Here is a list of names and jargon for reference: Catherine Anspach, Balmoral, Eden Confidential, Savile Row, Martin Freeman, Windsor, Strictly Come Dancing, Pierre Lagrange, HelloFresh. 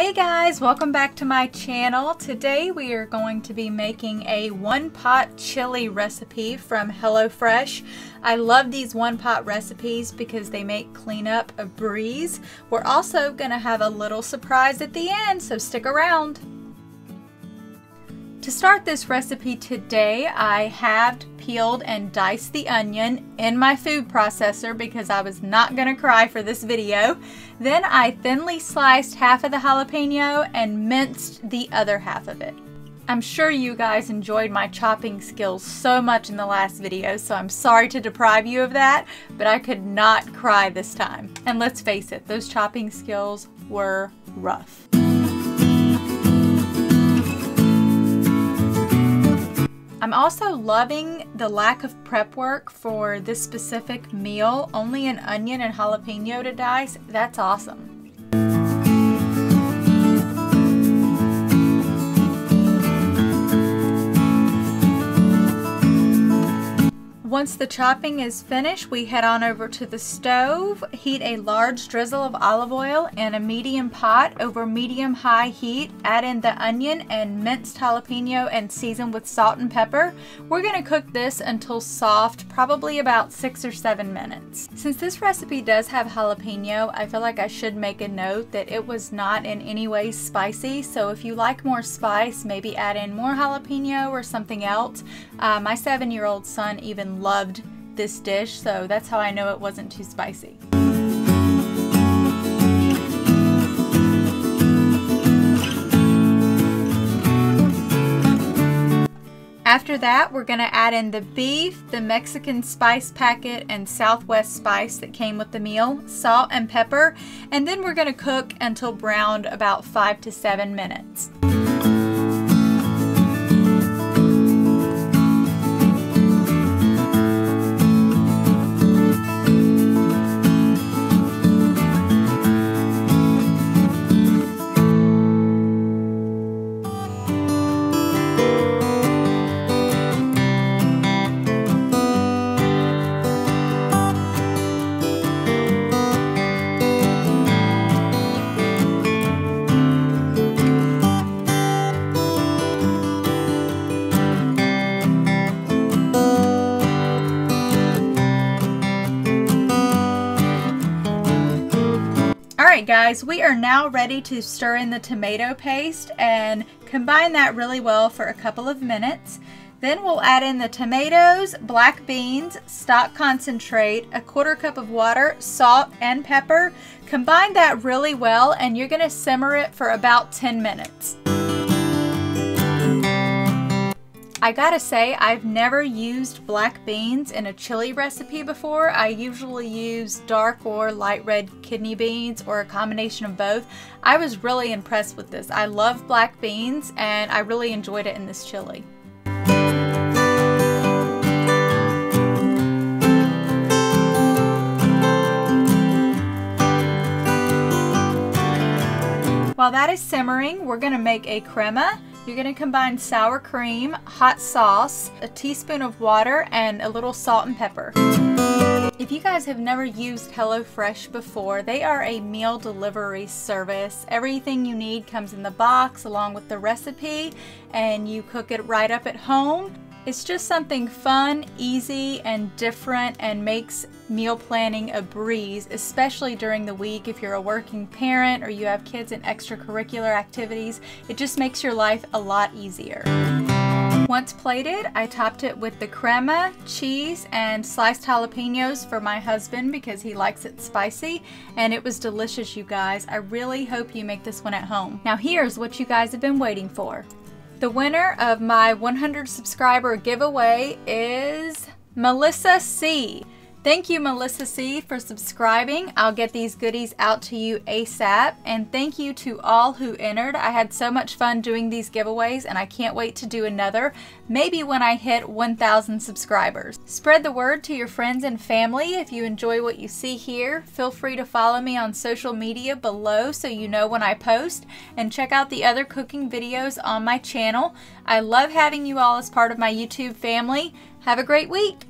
Hey guys, welcome back to my channel. Today we are going to be making a one-pot chili recipe from HelloFresh. I love these one-pot recipes because they make cleanup a breeze. We're also going to have a little surprise at the end, so stick around. To start this recipe today, I halved, peeled, and diced the onion in my food processor because I was not going to cry for this video. Then I thinly sliced half of the jalapeno and minced the other half of it. I'm sure you guys enjoyed my chopping skills so much in the last video, so I'm sorry to deprive you of that, but I could not cry this time. And let's face it, those chopping skills were rough. I'm also loving the lack of prep work for this specific meal. Only an onion and jalapeno to dice. That's awesome. Once the chopping is finished, we head on over to the stove, heat a large drizzle of olive oil in a medium pot over medium-high heat, add in the onion and minced jalapeno and season with salt and pepper. We're going to cook this until soft, probably about 6 or 7 minutes. Since this recipe does have jalapeno, I feel like I should make a note that it was not in any way spicy, so if you like more spice, maybe add in more jalapeno or something else. My 7-year-old son even loved this dish, so that's how I know it wasn't too spicy. After that, we're going to add in the beef, the Mexican spice packet, and Southwest spice that came with the meal, salt and pepper, and then we're going to cook until browned about 5 to 7 minutes. Alright guys, we are now ready to stir in the tomato paste and combine that really well for a couple of minutes. Then we'll add in the tomatoes, black beans, stock concentrate, a 1/4 cup of water, salt and pepper. Combine that really well and you're going to simmer it for about 10 minutes. I gotta say, I've never used black beans in a chili recipe before. I usually use dark or light red kidney beans or a combination of both. I was really impressed with this. I love black beans and I really enjoyed it in this chili. While that is simmering, we're gonna make a crema. You're going to combine sour cream, hot sauce, a teaspoon of water, and a little salt and pepper. If you guys have never used HelloFresh before, they are a meal delivery service. Everything you need comes in the box along with the recipe, and you cook it right up at home. It's just something fun, easy, and different, and makes meal planning a breeze, especially during the week if you're a working parent or you have kids in extracurricular activities. It just makes your life a lot easier. Once plated, I topped it with the crema, cheese, and sliced jalapenos for my husband because he likes it spicy, and it was delicious, you guys. I really hope you make this one at home. Now here's what you guys have been waiting for. The winner of my 100 subscriber giveaway is Melissa C. Thank you, Melissa C, for subscribing. I'll get these goodies out to you ASAP. And thank you to all who entered. I had so much fun doing these giveaways and I can't wait to do another, maybe when I hit 1,000 subscribers. Spread the word to your friends and family. If you enjoy what you see here, feel free to follow me on social media below so you know when I post, and check out the other cooking videos on my channel. I love having you all as part of my YouTube family. Have a great week.